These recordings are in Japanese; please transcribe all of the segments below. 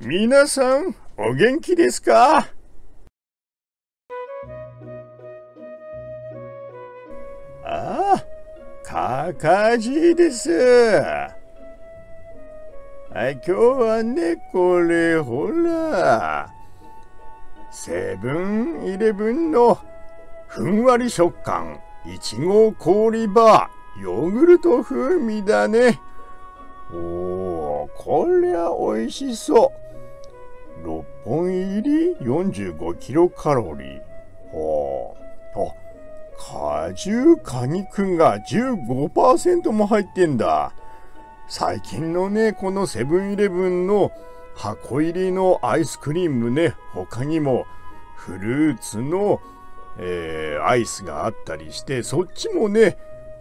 皆さん、お元気ですか？ああ、かかじです。今日はね、これほら、セブンイレブンのふんわり食感いちご氷バーヨーグルト風味だね。おー、こりゃおいしそう。6本入り45キロカロリー。おー。あ、果汁果肉が 15% も入ってんだ。最近のね、このセブンイレブンの箱入りのアイスクリームね、他にもフルーツの、アイスがあったりして、そっちもね、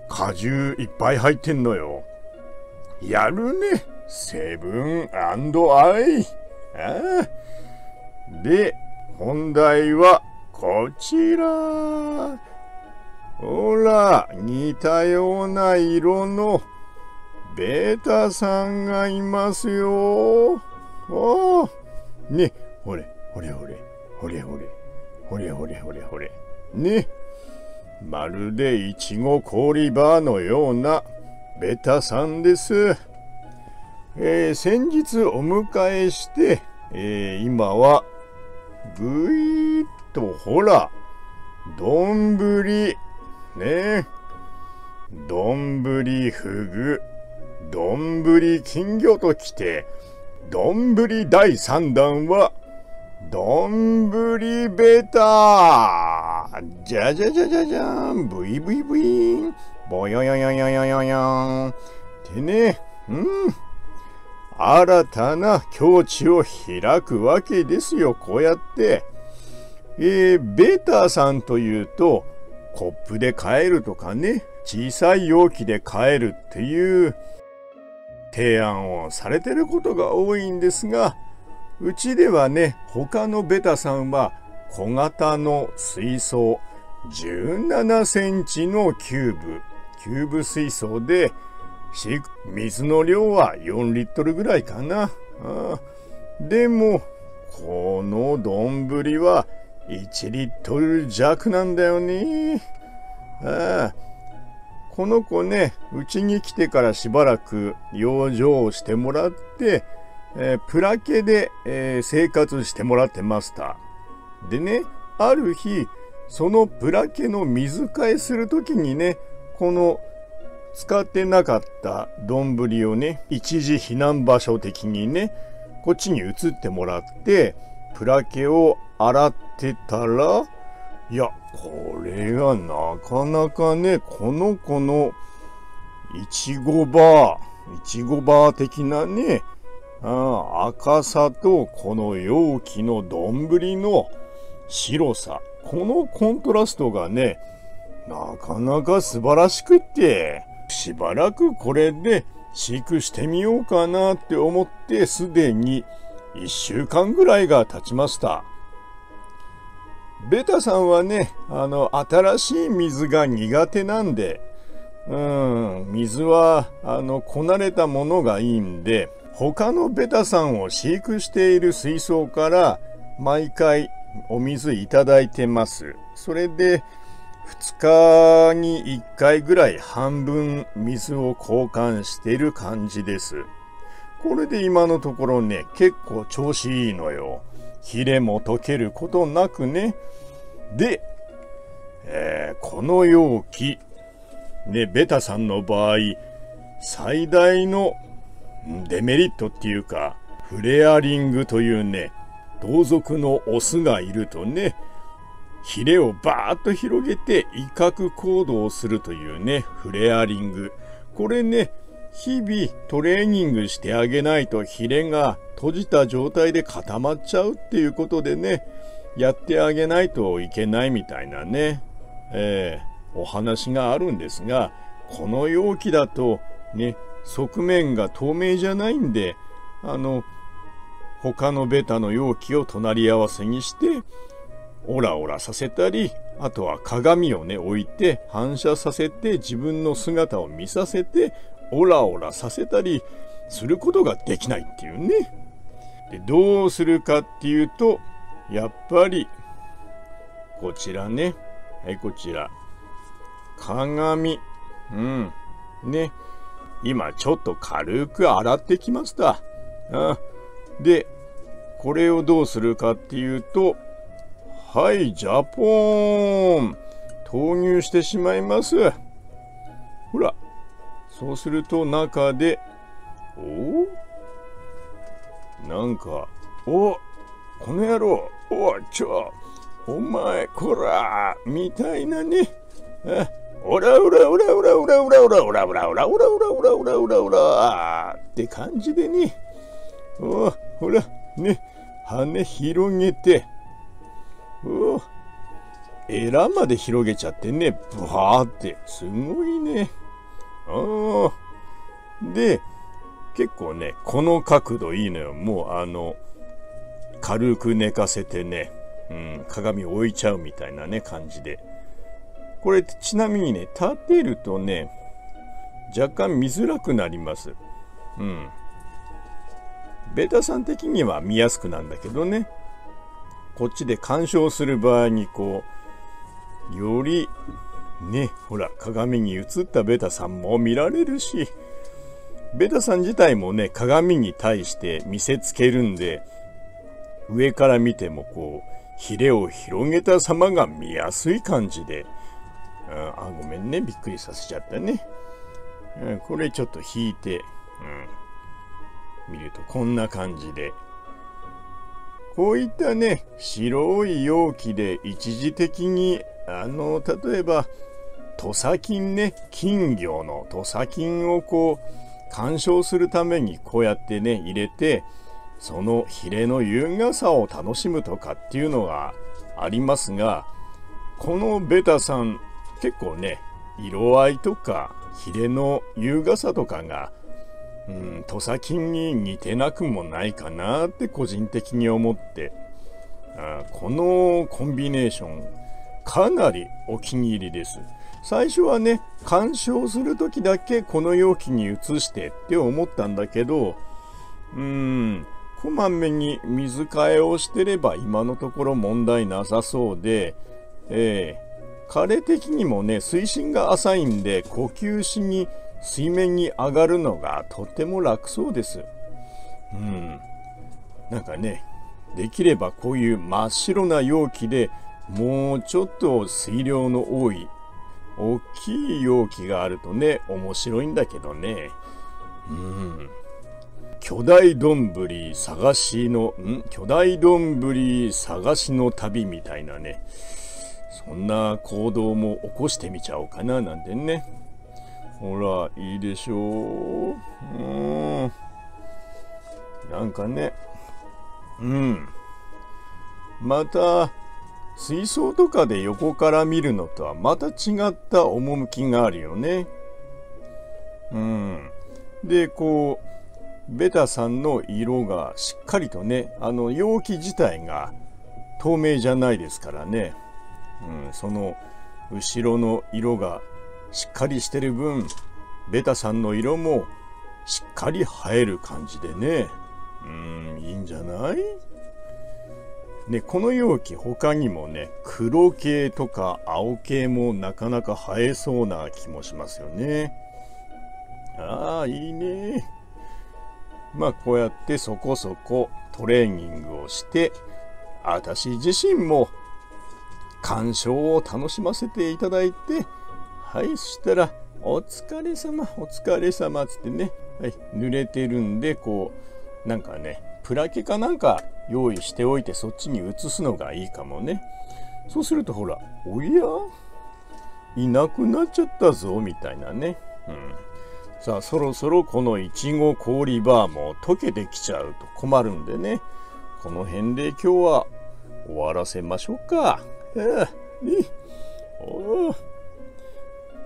果汁いっぱい入ってんのよ。やるね、セブン&アイ。ああ、で、本題はこちら。ほら、似たような色のベータさんがいますよ。おー。ね、ほれ、ほれほれ、ほれほれ、ほれほれほれほれ。ね、まるでいちご氷バーのようなベータさんです。先日お迎えして、今はぐいっとほらどんぶりふぐどんぶり金魚ときてどんぶり第3弾はどんぶりベターじゃじゃじゃじゃじゃんブイブイブイーンぼよよよよよよよんってね、うん。新たな境地を開くわけですよ、こうやって。ベータさんというと、コップで買えるとかね、小さい容器で買えるっていう提案をされてることが多いんですが、うちではね、他のベータさんは小型の水槽、17センチのキューブ水槽で、水の量は4リットルぐらいかな。ああ、でも、この丼は1リットル弱なんだよね。ああ、この子ね、うちに来てからしばらく養生してもらって、プラケで、生活してもらってました。でね、ある日、そのプラケの水替えするときにね、この使ってなかった丼をね、一時避難場所的にね、こっちに移ってもらって、プラケを洗ってたら、いや、これがなかなかね、この子のいちごバー的なね、赤さとこの容器の丼の白さ、このコントラストがね、なかなか素晴らしくって、しばらくこれで飼育してみようかなって思ってすでに1週間ぐらいが経ちました。ベタさんはね、新しい水が苦手なんで、水はこなれたものがいいんで、他のベタさんを飼育している水槽から毎回お水いただいてます。それで、2日に1回ぐらい半分水を交換している感じです。これで今のところね、結構調子いいのよ。ヒレも溶けることなくね。で、この容器、ね、ベタさんの場合、最大のデメリットっていうか、フレアリングというね、同族のオスがいるとね、ヒレをバーッと広げて威嚇行動をするというね、フレアリング。これね、日々トレーニングしてあげないとヒレが閉じた状態で固まっちゃうっていうことでね、やってあげないといけないみたいなね、お話があるんですが、この容器だとね、側面が透明じゃないんで、他のベタの容器を隣り合わせにして、オラオラさせたり、あとは鏡をね、置いて反射させて自分の姿を見させてオラオラさせたりすることができないっていうね。でどうするかっていうと、やっぱりこちらね、はい、こちら鏡、うんね、今ちょっと軽く洗ってきました。でこれをどうするかっていうと、はい、ジャポーン投入してしまいます。ほら、そうすると中で、お、なんか、お、この野郎、お、ちょ、お前、こら、みたいなね。おらおらおらおらおらおらおらおらおらおらおらおらおらおらおらおらって感じでね。お、ほら、ね、羽広げて、お、エラまで広げちゃってね、ブワーって、すごいね。で、結構ね、この角度いいのよ。もう軽く寝かせてね、うん、鏡を置いちゃうみたいなね、感じで。これ、ちなみにね、立てるとね、若干見づらくなります。うん。ベータさん的には見やすくなんだけどね、こっちで干渉する場合に、こう、より、ね、ほら、鏡に映ったベータさんも見られるし、ベタさん自体もね、鏡に対して見せつけるんで、上から見てもこう、ヒレを広げた様が見やすい感じで、あ、ごめんね、びっくりさせちゃったね。これちょっと引いて、見るとこんな感じで。こういったね、白い容器で一時的に、例えば、土佐菌ね、金魚の土佐菌をこう、干渉するためにこうやってね入れて、そのヒレの優雅さを楽しむとかっていうのがありますが、このベタさん結構ね、色合いとかヒレの優雅さとかが、うん、土佐菌に似てなくもないかなって個人的に思って、このコンビネーションかなりお気に入りです。最初はね、鑑賞するときだけこの容器に移してって思ったんだけど、こまめに水替えをしてれば今のところ問題なさそうで、彼的にもね、水深が浅いんで、呼吸しに水面に上がるのがとても楽そうです。なんかね、できればこういう真っ白な容器でもうちょっと水量の多い、大きい容器があるとね、面白いんだけどね。巨大丼探しの、巨大丼探しの旅みたいなね、そんな行動も起こしてみちゃおうかな、なんてね。ほら、いいでしょう。なんかね、また、水槽とかで横から見るのとはまた違った趣があるよね。で、こう、ベタさんの色がしっかりとね、容器自体が透明じゃないですからね。その後ろの色がしっかりしてる分、ベタさんの色もしっかり映える感じでね。いいんじゃない？ね、この容器他にもね、黒系とか青系もなかなか映えそうな気もしますよね。いいね。まあこうやってそこそこトレーニングをして、私自身も鑑賞を楽しませていただいて、はい、そしたら「お疲れ様お疲れ様」っつってね、はい、濡れてるんで、こうなんかね、プラケかなんか用意しておいて、そっちに移すのがいいかもね。そうするとほら、おや？いなくなっちゃったぞみたいなね。さあ、そろそろこのいちご氷バーも溶けてきちゃうと困るんでね、この辺で今日は終わらせましょうか。っ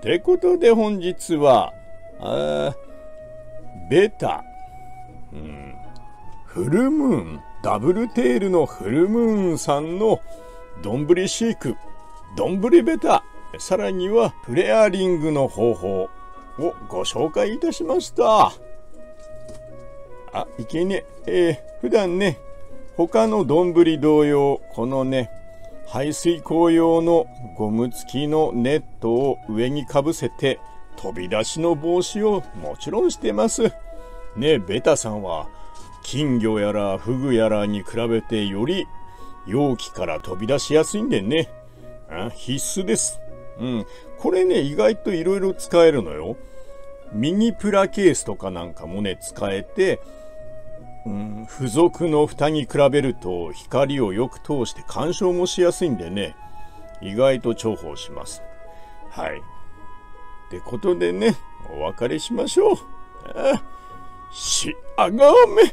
てことで本日は、ベタ、フルムーン、ダブルテールのフルムーンさんの丼飼育、丼ベタ、さらにはフレアリングの方法をご紹介いたしました。あ、いけねえ。普段ね、他の丼同様、このね、排水口用のゴム付きのネットを上にかぶせて、飛び出しの防止をもちろんしてます。ねえ、ベタさんは、金魚やらフグやらに比べてより容器から飛び出しやすいんでね。あ、必須です。うん。これね、意外といろいろ使えるのよ。ミニプラケースとかなんかもね、使えて、うん、付属の蓋に比べると光をよく通して干渉もしやすいんでね、意外と重宝します。はい。ってことでね、お別れしましょう。あ、し、あ、ごめん、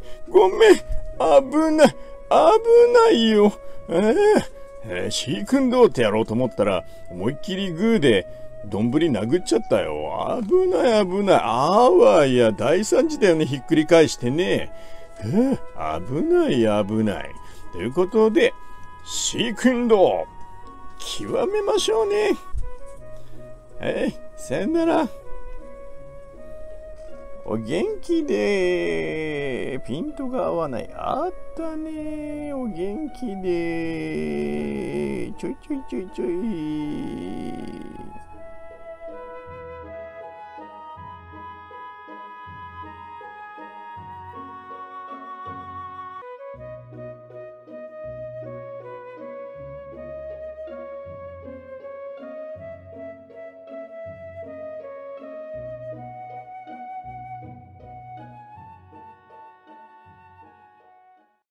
危ない、危ないよ。飼育運動ってやろうと思ったら、思いっきりグーで、どんぶり殴っちゃったよ。危ない危ない。あわや大惨事だよね。ひっくり返してね。危ない危ない。ということで、飼育運動、極めましょうね。さよなら。お元気でー。ピントが合わない。あったねー。お元気でー。ちょいちょいちょいちょい。